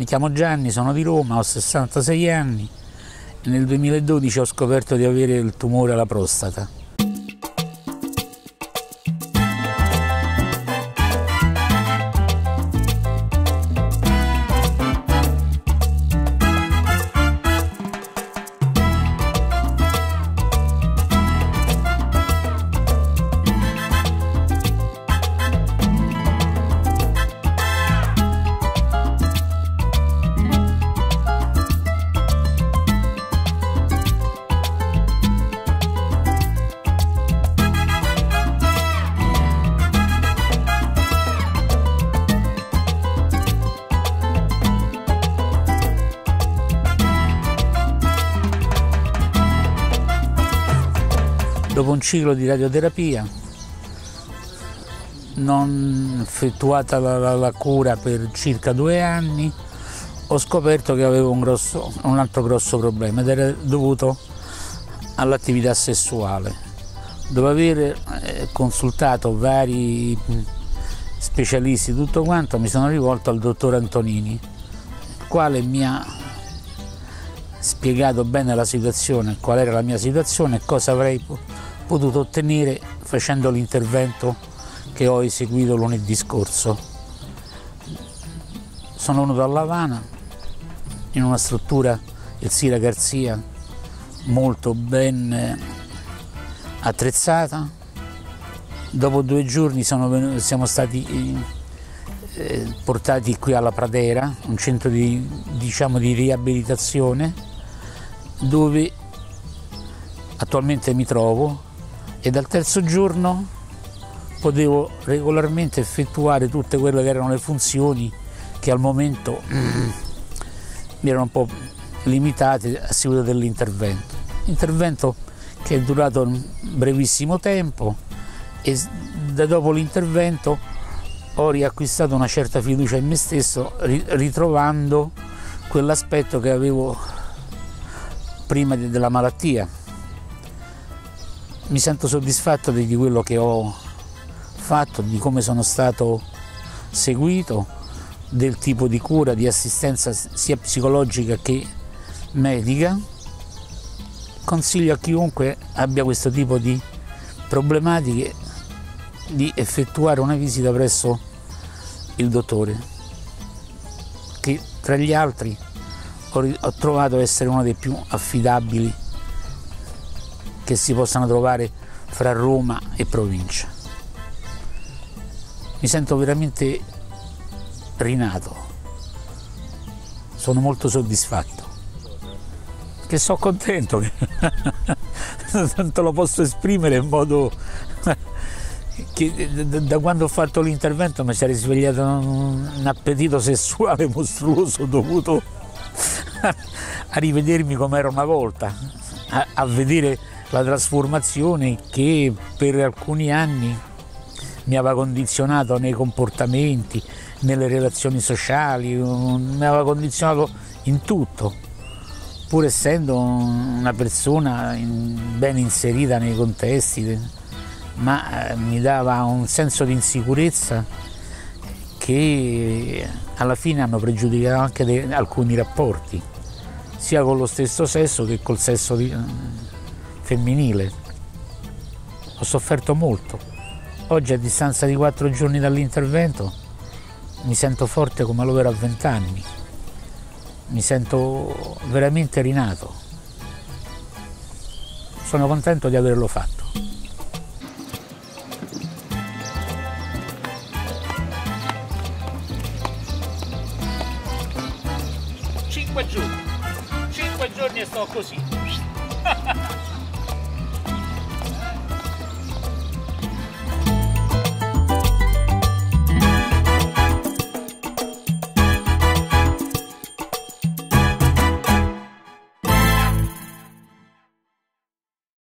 Mi chiamo Gianni, sono di Roma, ho 66 anni e nel 2012 ho scoperto di avere il tumore alla prostata. Dopo un ciclo di radioterapia, non effettuata la cura per circa 2 anni, ho scoperto che avevo un altro grosso problema ed era dovuto all'attività sessuale. Dopo aver consultato vari specialisti, tutto quanto, mi sono rivolto al dottor Antonini, il quale mi ha spiegato bene la situazione, qual era la mia situazione e cosa avrei potuto ottenere facendo l'intervento che ho eseguito lunedì scorso. Sono venuto a Lavana in una struttura, il Sira Garcia, molto ben attrezzata. Dopo 2 giorni siamo stati portati qui alla Pradera, un centro di riabilitazione, dove attualmente mi trovo, e dal 3° giorno potevo regolarmente effettuare tutte quelle che erano le funzioni che al momento mi erano un po' limitate a seguito dell'intervento. Intervento che è durato un brevissimo tempo e da dopo l'intervento ho riacquistato una certa fiducia in me stesso, ritrovando quell'aspetto che avevo prima della malattia. Mi sento soddisfatto di quello che ho fatto, di come sono stato seguito, del tipo di cura, di assistenza sia psicologica che medica. Consiglio a chiunque abbia questo tipo di problematiche di effettuare una visita presso il dottore, che tra gli altri ho trovato essere uno dei più affidabili che si possano trovare fra Roma e provincia. Mi sento veramente rinato, sono molto soddisfatto, che sono contento, che non te lo posso esprimere in modo che da quando ho fatto l'intervento mi si è risvegliato un appetito sessuale mostruoso dovuto a rivedermi come era una volta, a vedere la trasformazione che per alcuni anni mi aveva condizionato nei comportamenti, nelle relazioni sociali, mi aveva condizionato in tutto, pur essendo una persona ben inserita nei contesti, ma mi dava un senso di insicurezza che alla fine hanno pregiudicato anche alcuni rapporti, sia con lo stesso sesso che col sesso femminile. Ho sofferto molto. Oggi, a distanza di 4 giorni dall'intervento, mi sento forte come lo ero a 20 anni. Mi sento veramente rinato. Sono contento di averlo fatto. Cinque giorni e sto così.